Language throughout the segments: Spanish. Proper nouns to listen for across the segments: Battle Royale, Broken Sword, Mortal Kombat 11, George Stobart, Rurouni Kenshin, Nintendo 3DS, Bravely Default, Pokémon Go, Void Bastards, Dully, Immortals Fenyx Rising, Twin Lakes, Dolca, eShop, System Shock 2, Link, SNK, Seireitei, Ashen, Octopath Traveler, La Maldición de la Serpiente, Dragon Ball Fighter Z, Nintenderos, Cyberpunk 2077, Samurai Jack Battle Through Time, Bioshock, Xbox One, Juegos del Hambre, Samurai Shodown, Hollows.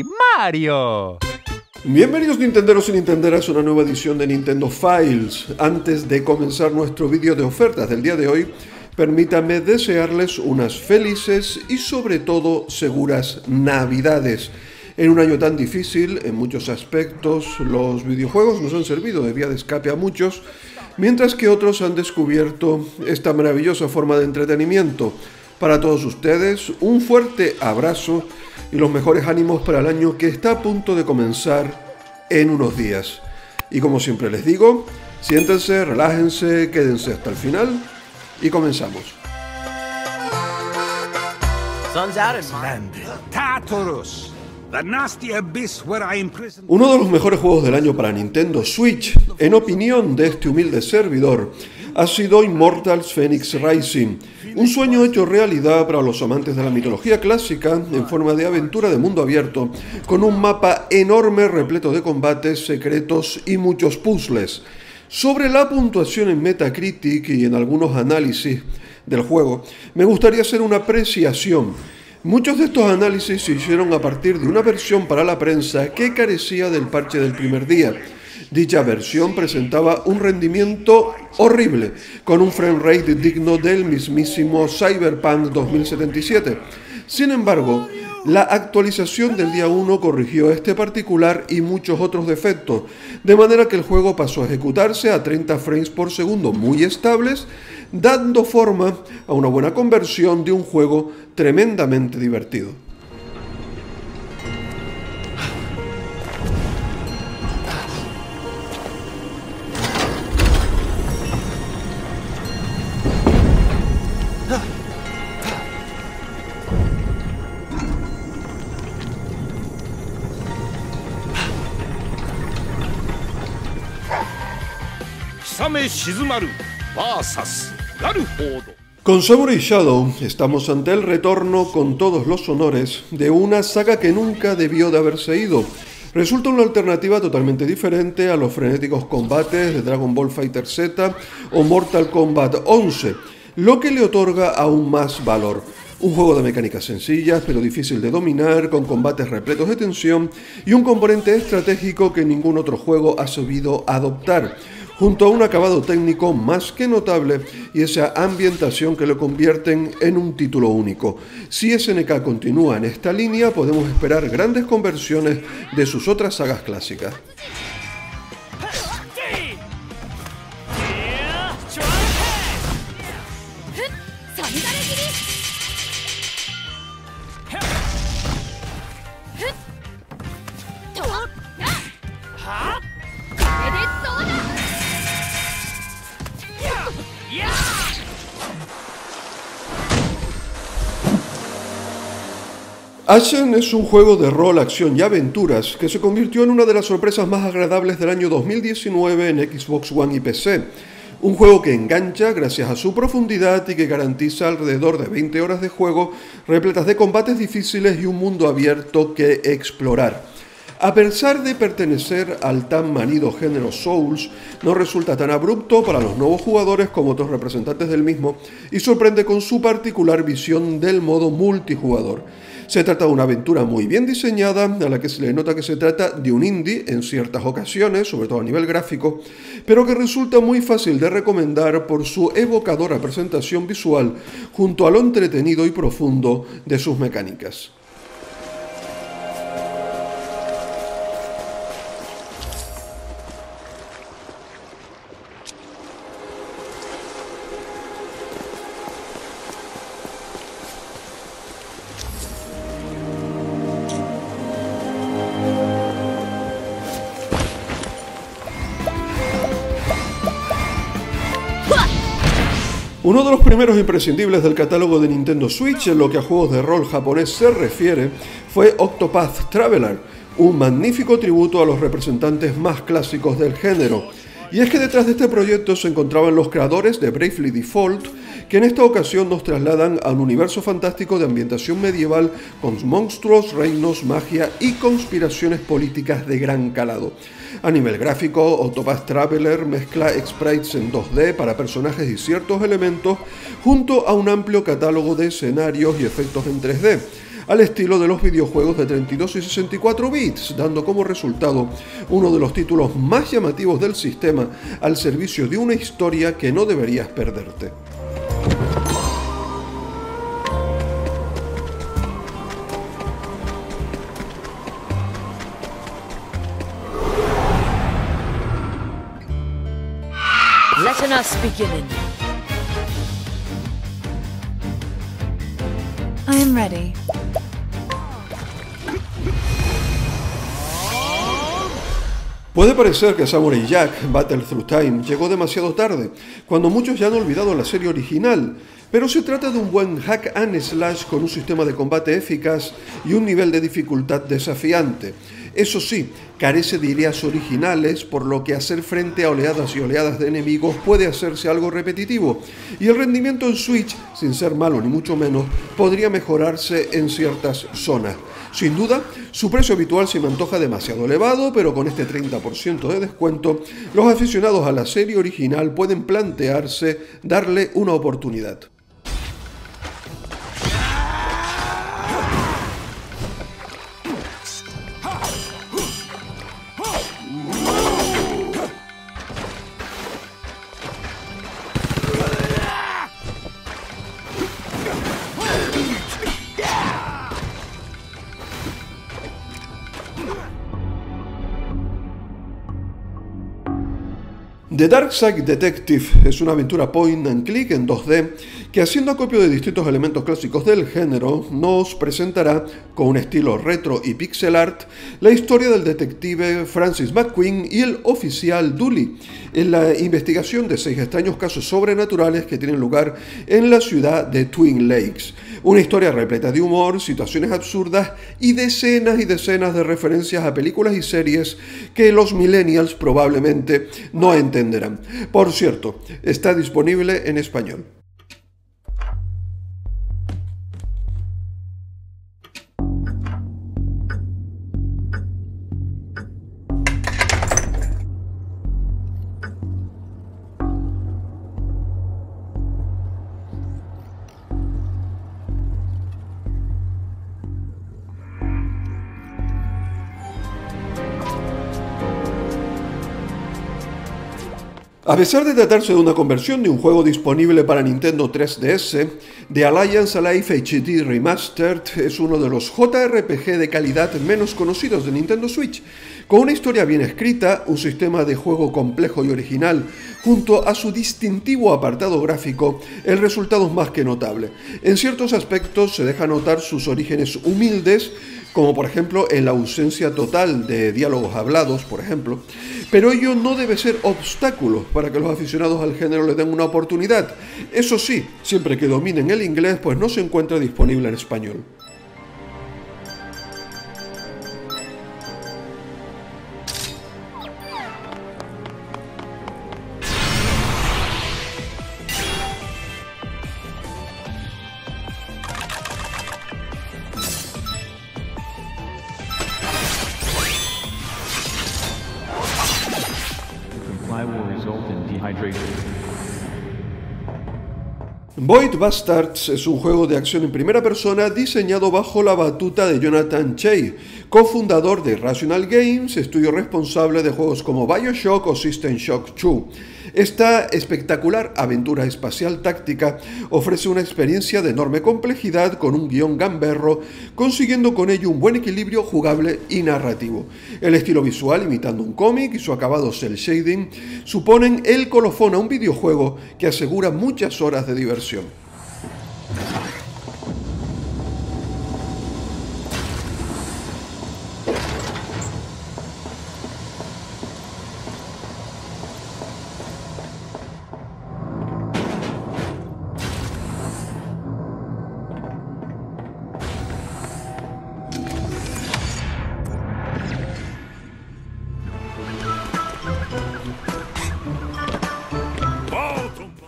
y Mario. Bienvenidos Nintenderos y Nintenderas a una nueva edición de Nintendo Files. Antes de comenzar nuestro vídeo de ofertas del día de hoy, permítanme desearles unas felices y sobre todo seguras Navidades. En un año tan difícil, en muchos aspectos, los videojuegos nos han servido de vía de escape a muchos, mientras que otros han descubierto esta maravillosa forma de entretenimiento. Para todos ustedes, un fuerte abrazo y los mejores ánimos para el año que está a punto de comenzar en unos días. Y como siempre les digo, siéntense, relájense, quédense hasta el final y comenzamos. Uno de los mejores juegos del año para Nintendo Switch, en opinión de este humilde servidor, ha sido Immortals Fenyx Rising, un sueño hecho realidad para los amantes de la mitología clásica en forma de aventura de mundo abierto, con un mapa enorme repleto de combates, secretos y muchos puzzles. Sobre la puntuación en Metacritic y en algunos análisis del juego, me gustaría hacer una apreciación. Muchos de estos análisis se hicieron a partir de una versión para la prensa que carecía del parche del primer día. Dicha versión presentaba un rendimiento horrible, con un frame rate digno del mismísimo Cyberpunk 2077. Sin embargo, la actualización del día 1 corrigió este particular y muchos otros defectos, de manera que el juego pasó a ejecutarse a 30 frames por segundo muy estables, dando forma a una buena conversión de un juego tremendamente divertido. Con Samurai Shodown estamos ante el retorno con todos los honores de una saga que nunca debió de haberse ido. Resulta una alternativa totalmente diferente a los frenéticos combates de Dragon Ball Fighter Z o Mortal Kombat 11, lo que le otorga aún más valor. Un juego de mecánicas sencillas pero difícil de dominar, con combates repletos de tensión y un componente estratégico que ningún otro juego ha sabido adoptar, junto a un acabado técnico más que notable y esa ambientación que lo convierten en un título único. Si SNK continúa en esta línea, podemos esperar grandes conversiones de sus otras sagas clásicas. Ashen es un juego de rol, acción y aventuras que se convirtió en una de las sorpresas más agradables del año 2019 en Xbox One y PC. Un juego que engancha gracias a su profundidad y que garantiza alrededor de 20 horas de juego repletas de combates difíciles y un mundo abierto que explorar. A pesar de pertenecer al tan manido género Souls, no resulta tan abrupto para los nuevos jugadores como otros representantes del mismo y sorprende con su particular visión del modo multijugador. Se trata de una aventura muy bien diseñada, a la que se le nota que se trata de un indie en ciertas ocasiones, sobre todo a nivel gráfico, pero que resulta muy fácil de recomendar por su evocadora presentación visual, junto a lo entretenido y profundo de sus mecánicas. Uno de los primeros imprescindibles del catálogo de Nintendo Switch en lo que a juegos de rol japonés se refiere fue Octopath Traveler, un magnífico tributo a los representantes más clásicos del género. Y es que detrás de este proyecto se encontraban los creadores de Bravely Default, que en esta ocasión nos trasladan a un universo fantástico de ambientación medieval con monstruos, reinos, magia y conspiraciones políticas de gran calado. A nivel gráfico, Octopath Traveler mezcla sprites en 2D para personajes y ciertos elementos, junto a un amplio catálogo de escenarios y efectos en 3D, al estilo de los videojuegos de 32 y 64 bits, dando como resultado uno de los títulos más llamativos del sistema al servicio de una historia que no deberías perderte. Let us begin. I am ready. Puede parecer que Samurai Jack Battle Through Time llegó demasiado tarde, cuando muchos ya han olvidado la serie original, pero se trata de un buen hack and slash con un sistema de combate eficaz y un nivel de dificultad desafiante. Eso sí, carece de ideas originales, por lo que hacer frente a oleadas y oleadas de enemigos puede hacerse algo repetitivo, y el rendimiento en Switch, sin ser malo ni mucho menos, podría mejorarse en ciertas zonas. Sin duda, su precio habitual se me antoja demasiado elevado, pero con este 30% de descuento, los aficionados a la serie original pueden plantearse darle una oportunidad. The Dark Side Detective es una aventura point and click en 2D que, haciendo acopio de distintos elementos clásicos del género, nos presentará, con un estilo retro y pixel art, la historia del detective Francis McQueen y el oficial Dully en la investigación de 6 extraños casos sobrenaturales que tienen lugar en la ciudad de Twin Lakes. Una historia repleta de humor, situaciones absurdas y decenas de referencias a películas y series que los millennials probablemente no entenderán. Por cierto, está disponible en español. A pesar de tratarse de una conversión de un juego disponible para Nintendo 3DS, The Alliance Alive HD Remastered es uno de los JRPG de calidad menos conocidos de Nintendo Switch, con una historia bien escrita, un sistema de juego complejo y original, junto a su distintivo apartado gráfico, el resultado es más que notable. En ciertos aspectos se deja notar sus orígenes humildes, como por ejemplo en la ausencia total de diálogos hablados, por ejemplo, pero ello no debe ser obstáculo para que los aficionados al género le den una oportunidad. Eso sí, siempre que dominen el inglés, pues no se encuentra disponible en español. Void Bastards es un juego de acción en primera persona diseñado bajo la batuta de Jonathan Chey, cofundador de Rational Games, estudio responsable de juegos como Bioshock o System Shock 2. Esta espectacular aventura espacial táctica ofrece una experiencia de enorme complejidad con un guión gamberro, consiguiendo con ello un buen equilibrio jugable y narrativo. El estilo visual, imitando un cómic, y su acabado cel shading suponen el colofón a un videojuego que asegura muchas horas de diversión.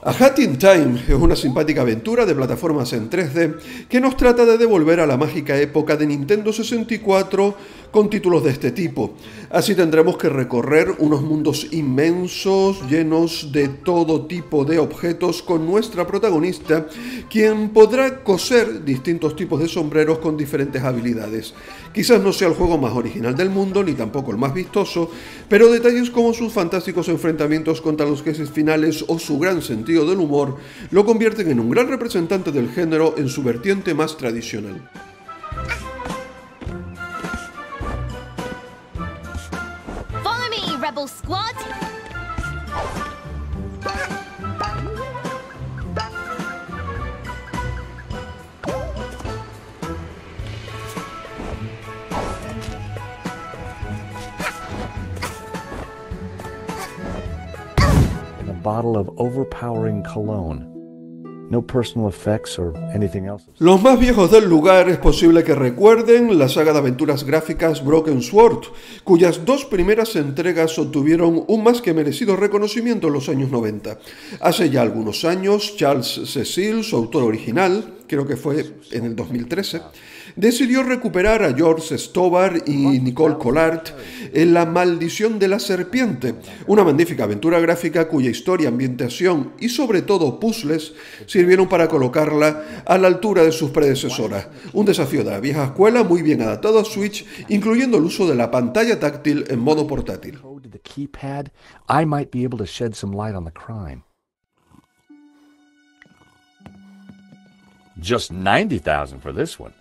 A Hat in Time es una simpática aventura de plataformas en 3D que nos trata de devolver a la mágica época de Nintendo 64 con títulos de este tipo. Así tendremos que recorrer unos mundos inmensos, llenos de todo tipo de objetos, con nuestra protagonista, quien podrá coser distintos tipos de sombreros con diferentes habilidades. Quizás no sea el juego más original del mundo, ni tampoco el más vistoso, pero detalles como sus fantásticos enfrentamientos contra los jefes finales o su gran sentido del humor lo convierten en un gran representante del género en su vertiente más tradicional. Follow me, Rebel Squad. And a bottle of overpowering cologne. Los más viejos del lugar es posible que recuerden la saga de aventuras gráficas Broken Sword, cuyas dos primeras entregas obtuvieron un más que merecido reconocimiento en los años 90. Hace ya algunos años, Charles Cecil, su autor original, creo que fue en el 2013, decidió recuperar a George Stobart y Nicole Collart en La Maldición de la Serpiente, una magnífica aventura gráfica cuya historia, ambientación y sobre todo puzzles sirvieron para colocarla a la altura de sus predecesoras. Un desafío de la vieja escuela muy bien adaptado a Switch, incluyendo el uso de la pantalla táctil en modo portátil. Just $90,000 for this one.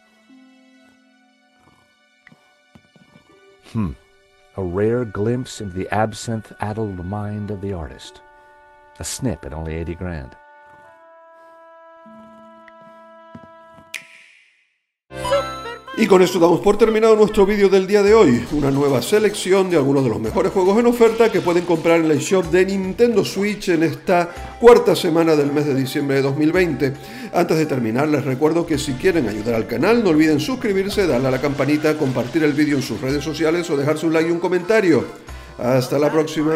A rare glimpse into the absinthe-addled mind of the artist. A snip at only $80,000. Y con esto damos por terminado nuestro vídeo del día de hoy, una nueva selección de algunos de los mejores juegos en oferta que pueden comprar en la eShop de Nintendo Switch en esta cuarta semana del mes de diciembre de 2020. Antes de terminar, les recuerdo que si quieren ayudar al canal, no olviden suscribirse, darle a la campanita, compartir el vídeo en sus redes sociales o dejar su like y un comentario. Hasta la próxima.